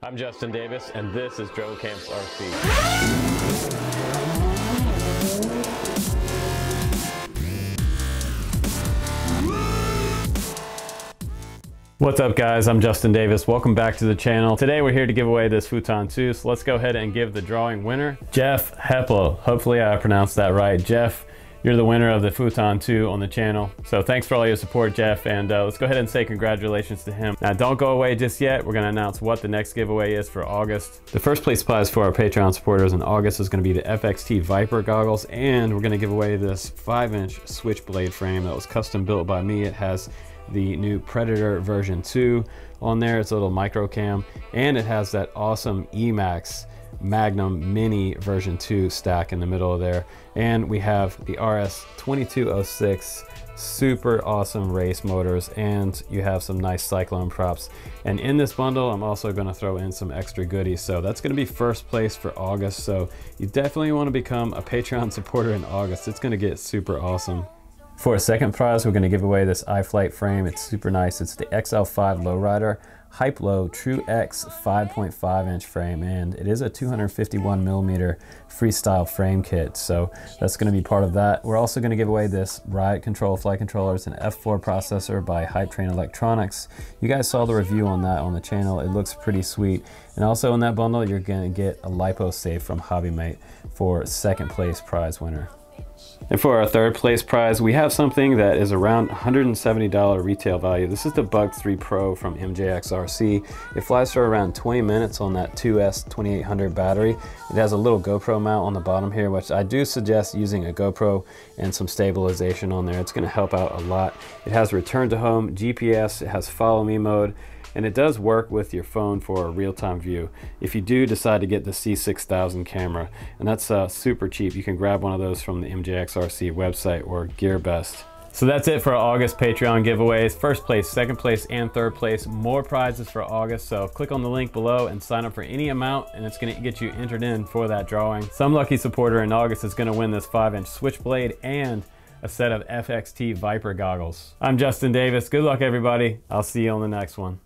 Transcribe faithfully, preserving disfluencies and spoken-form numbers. I'm Justin Davis, and this is Drone Camps R C. What's up, guys? I'm Justin Davis. Welcome back to the channel. Today, we're here to give away this FUUTON two, so let's go ahead and give the drawing winner, Jeff Heppel. Hopefully, I pronounced that right. Jeff, you're the winner of the FUUTON two on the channel. So thanks for all your support, Jeff, and uh, let's go ahead and say congratulations to him. Now, don't go away just yet. We're gonna announce what the next giveaway is for August. The first place prize for our Patreon supporters in August is gonna be the F X T Viper goggles, and we're gonna give away this five inch Switchblade frame that was custom built by me. It has the new Predator version two on there. It's a little micro cam, and it has that awesome Emax Magnum Mini version two stack in the middle of there, and we have the R S twenty-two oh six super awesome race motors, and you have some nice cyclone props. And in this bundle, I'm also going to throw in some extra goodies, so that's going to be first place for August. So you definitely want to become a Patreon supporter in August. It's going to get super awesome. For a second prize, we're going to give away this iFlight frame. It's super nice. It's the X L five Lowrider Hype Low True X five point five inch frame, and it is a two hundred fifty-one millimeter freestyle frame kit, so that's going to be part of that. We're also going to give away this Riot Control flight controller. It's an F four processor by Hype Train Electronics. You guys saw the review on that on the channel. It looks pretty sweet. And also in that bundle, you're going to get a LiPo Safe from Hobby Mate for second place prize winner. And for our third place prize, we have something that is around one hundred seventy dollars retail value. This is the Bug three Pro from M J X R C. It flies for around twenty minutes on that two S twenty-eight hundred battery. It has a little GoPro mount on the bottom here, which I do suggest using a GoPro and some stabilization on there. It's going to help out a lot. It has return to home, G P S, it has follow me mode, and it does work with your phone for a real-time view if you do decide to get the C six thousand camera, and that's uh, super cheap. You can grab one of those from the M J X R C website or Gearbest. So that's it for our August Patreon giveaways. First place, second place, and third place. More prizes for August, so click on the link below and sign up for any amount, and it's gonna get you entered in for that drawing. Some lucky supporter in August is gonna win this five inch Switchblade and a set of F X T Viper goggles. I'm Justin Davis. Good luck, everybody. I'll see you on the next one.